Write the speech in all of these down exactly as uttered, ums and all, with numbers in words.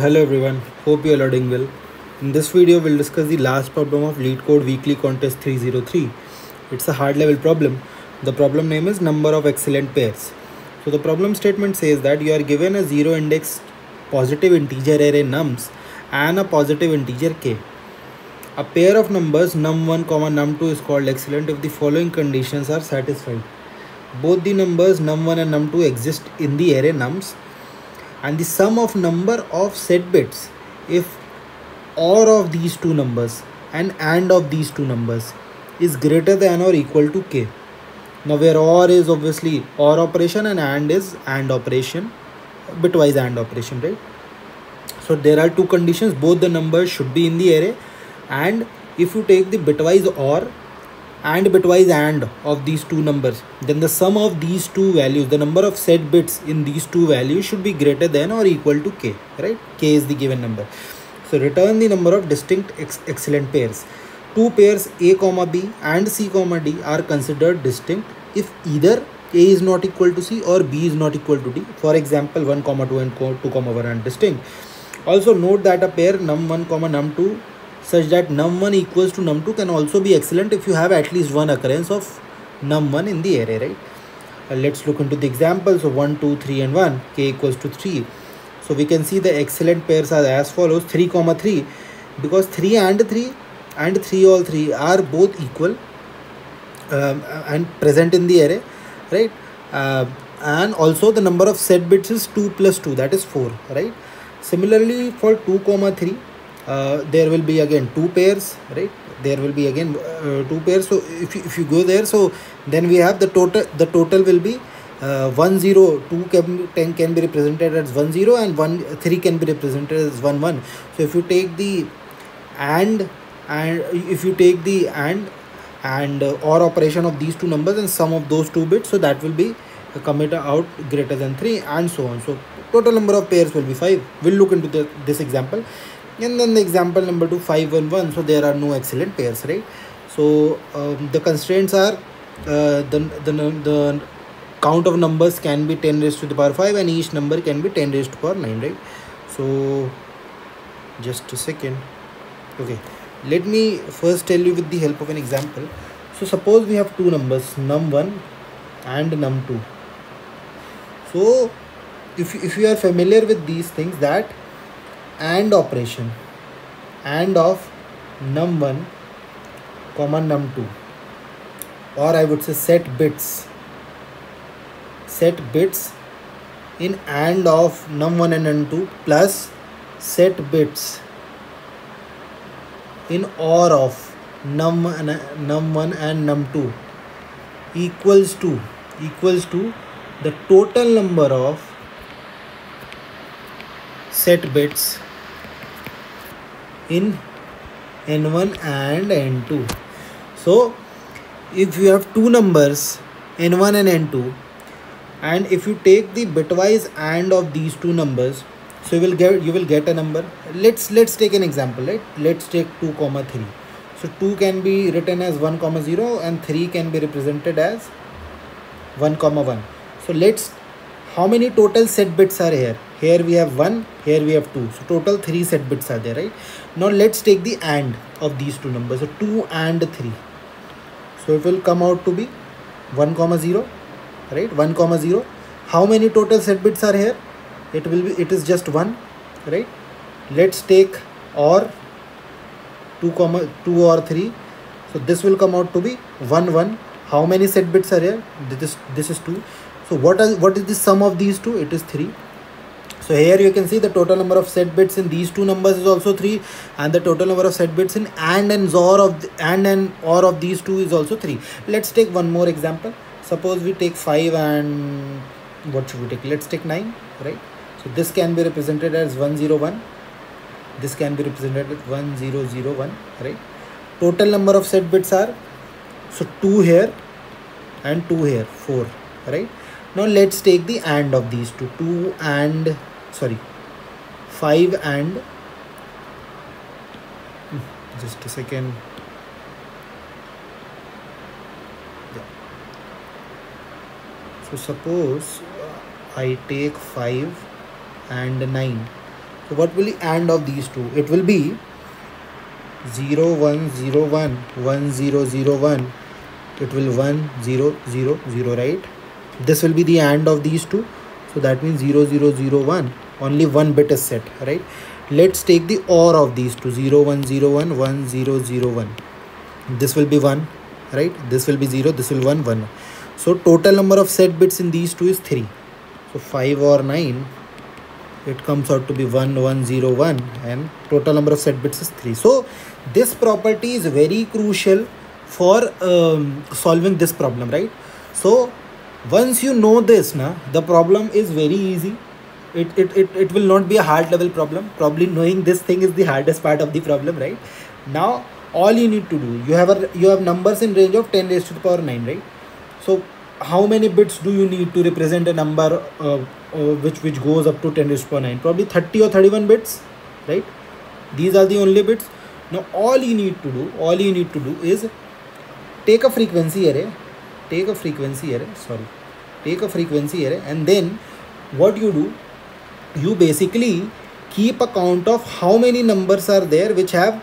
Hello everyone, hope you are learning well. In this video we'll discuss the last problem of LeetCode weekly contest three zero three. It's a hard level problem. The problem name is number of excellent pairs. So the problem statement says that you are given a zero index positive integer array nums and a positive integer k. A pair of numbers num one, num two is called excellent if the following conditions are satisfied. Both the numbers num one and num two exist in the array nums, and the sum of number of set bits if or of these two numbers and and of these two numbers is greater than or equal to k. Now where or is obviously or operation and and is and operation, bitwise and operation, right? So there are two conditions, both the numbers should be in the array, and if you take the bitwise or and bitwise and of these two numbers, then the sum of these two values, the number of set bits in these two values should be greater than or equal to k, right? K is the given number. So return the number of distinct ex excellent pairs. Two pairs a comma b and c comma d are considered distinct if either a is not equal to c or b is not equal to d. For example, one comma two and two comma one are distinct. Also note that a pair num one comma num two such that num one equals to num two can also be excellent if you have at least one occurrence of num one in the array, right? Uh, let's look into the examples. So one, two, three and one, k equals to three. So we can see the excellent pairs are as follows: three comma three, because three and three and three all three are both equal um, and present in the array, right? Uh, and also the number of set bits is two plus two, that is four, right? Similarly for two comma three, Uh, there will be again two pairs, right? There will be again uh, two pairs. So if you, if you go there, so then we have the total. The total will be uh, one zero. Two can ten can be represented as one zero, and one three can be represented as one one. So if you take the and and if you take the and and uh, or operation of these two numbers and sum of those two bits, so that will be uh, committed out greater than three, and so on. So total number of pairs will be five. We'll look into the, this example. And then the example number two, five one one. So there are no excellent pairs, right? So um, the constraints are uh, the, the the count of numbers can be ten raised to the power five and each number can be ten raised to the power nine, right? So just a second. Okay, let me first tell you with the help of an example. So suppose we have two numbers, num one and num two. So if, if you are familiar with these things, that and operation and of num one comma num two, or I would say set bits set bits in and of num one and num two plus set bits in or of num one and num two equals to equals to the total number of set bits in n one and n two. So if you have two numbers n one and n two, and if you take the bitwise and of these two numbers, so you will get you will get a number. Let's let's take an example, right? Let's take two comma three. So two can be written as one comma zero and three can be represented as one comma one. So let's how many total set bits are here? Here we have one, here we have two. So total three set bits are there, right? Now let's take the and of these two numbers. So two and three. So it will come out to be one comma zero, right? one comma zero. How many total set bits are here? It will be, it is just one, right? Let's take or two comma two or three. So this will come out to be one one. How many set bits are here? This this is two. So what is what is the sum of these two? It is three. So here you can see the total number of set bits in these two numbers is also three, and the total number of set bits in and and or of the, and and or of these two is also three. Let's take one more example. Suppose we take five and what should we take? Let's take nine, right? So this can be represented as one zero one. This can be represented as one zero zero one, right? Total number of set bits are so two here and two here, four, right? Now let's take the and of these two, two and sorry, five and just a second. Yeah. So suppose I take five and nine. So what will the AND of these two? It will be zero one zero one one zero zero one. It will one zero zero zero, right? This will be the AND of these two. So that means zero zero zero one, only one bit is set, right? Let's take the OR of these two, zero one zero one one zero zero one. This will be one, right? This will be zero, this will one one. So total number of set bits in these two is three. So five or nine, it comes out to be one one zero one, and total number of set bits is three. So this property is very crucial for um, solving this problem, right? So once you know this, na, the problem is very easy. It, it, it, it will not be a hard level problem. Probably knowing this thing is the hardest part of the problem, right? Now all you need to do, you have a, you have numbers in range of ten raised to the power nine, right? So how many bits do you need to represent a number uh, uh, which, which goes up to ten raised to the power nine? Probably thirty or thirty-one bits, right? These are the only bits. Now all you need to do, all you need to do is take a frequency array. Take a frequency array, sorry, take a frequency array, and then what you do, you basically keep a count of how many numbers are there which have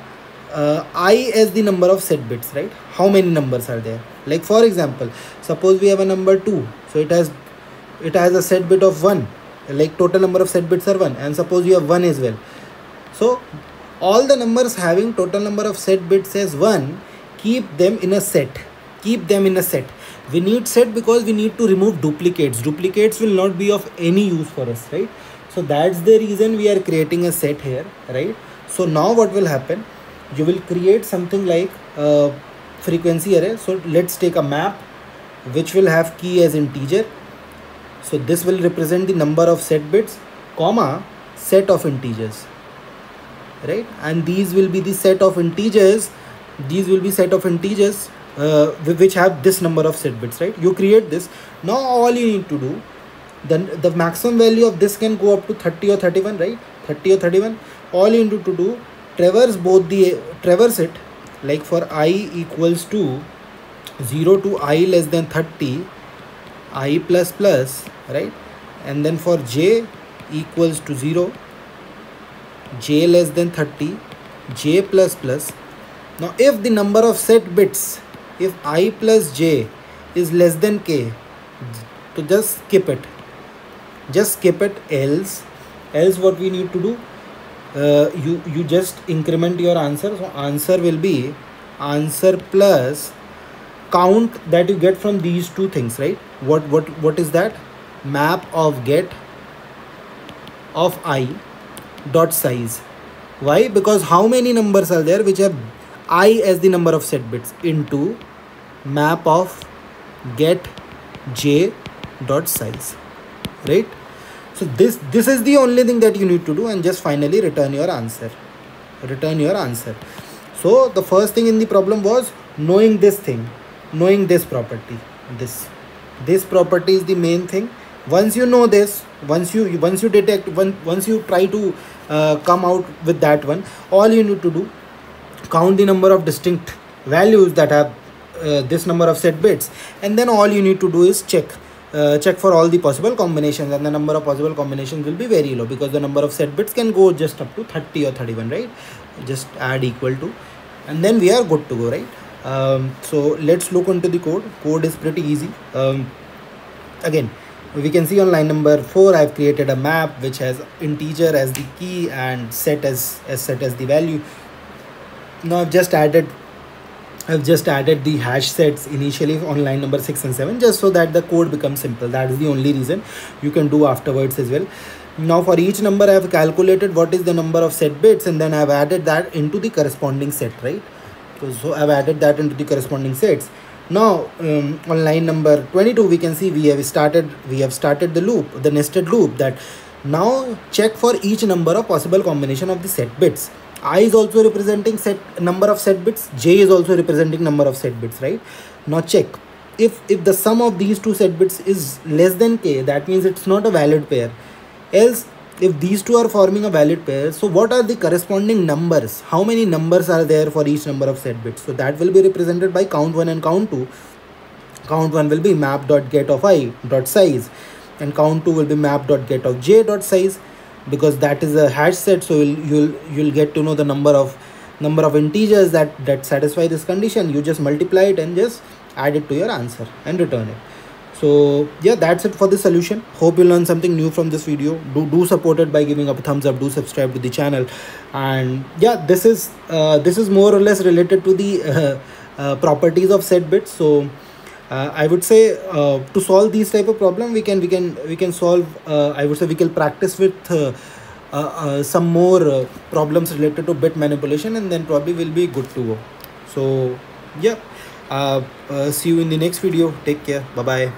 uh, I as the number of set bits, right? How many numbers are there? Like for example, suppose we have a number two, so it has it has a set bit of one, like total number of set bits are one, and suppose you have one as well. So all the numbers having total number of set bits as one, keep them in a set, keep them in a set. We need set because we need to remove duplicates. Duplicates will not be of any use for us, right? So that's the reason we are creating a set here, right? So now what will happen? You will create something like a frequency array. So let's take a map which will have key as integer. So this will represent the number of set bits, comma, set of integers, right? And these will be the set of integers. These will be set of integers. Uh, which have this number of set bits, right? You create this. Now all you need to do, then the maximum value of this can go up to thirty or thirty-one, right? thirty or thirty-one. All you need to do, traverse both the traverse it, like for I equals to zero to i less than thirty, I plus plus, right? And then for j equals to zero, j less than thirty, j plus plus. Now if the number of set bits, if I plus j is less than k, so just skip it, just skip it. Else, else what we need to do, uh, you, you just increment your answer. So answer will be answer plus count that you get from these two things, right? What, what, what is that? Map of get of I dot size. Why? Because how many numbers are there which have I as the number of set bits into map of get j dot size, right? So this this is the only thing that you need to do, and just finally return your answer, return your answer. So the first thing in the problem was knowing this thing, knowing this property. This this property is the main thing. Once you know this, once you once you detect one, once you try to uh, come out with that one, all you need to do, count the number of distinct values that have uh, this number of set bits, and then all you need to do is check uh, check for all the possible combinations, and the number of possible combinations will be very low because the number of set bits can go just up to thirty or thirty-one, right? Just add equal to, and then we are good to go, right? Um, so let's look into the code. Code is pretty easy. Um, again, we can see on line number four, I've created a map which has integer as the key and set as, as set as the value. Now I've just added I've just added the hash sets initially on line number six and seven, just so that the code becomes simple. That is the only reason. You can do afterwards as well. Now for each number I have calculated what is the number of set bits, and then I've added that into the corresponding set, right? So, so I've added that into the corresponding sets. Now um, on line number twenty-two we can see we have started we have started the loop, the nested loop, that now check for each number of possible combination of the set bits. I is also representing set number of set bits, j is also representing number of set bits, right? Now check if if the sum of these two set bits is less than k, that means it's not a valid pair. Else, if these two are forming a valid pair, so what are the corresponding numbers, how many numbers are there for each number of set bits? So that will be represented by count one and count two. Count one will be map dot get of I dot size, and count two will be map dot get of j dot size. because that is a hash set, so you'll you'll you'll get to know the number of number of integers that that satisfy this condition. You just multiply it and just add it to your answer and return it. So yeah, that's it for this solution. Hope you learned something new from this video. Do do support it by giving up a thumbs up. Do subscribe to the channel. And yeah, this is uh, this is more or less related to the uh, uh, properties of set bits. So uh, I would say uh, to solve these type of problem, we can we can we can solve. Uh, I would say we can practice with uh, uh, uh, some more uh, problems related to bit manipulation, and then probably we'll be good to go. So yeah, uh, uh, see you in the next video. Take care. Bye bye.